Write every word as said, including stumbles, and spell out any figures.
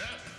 Yes.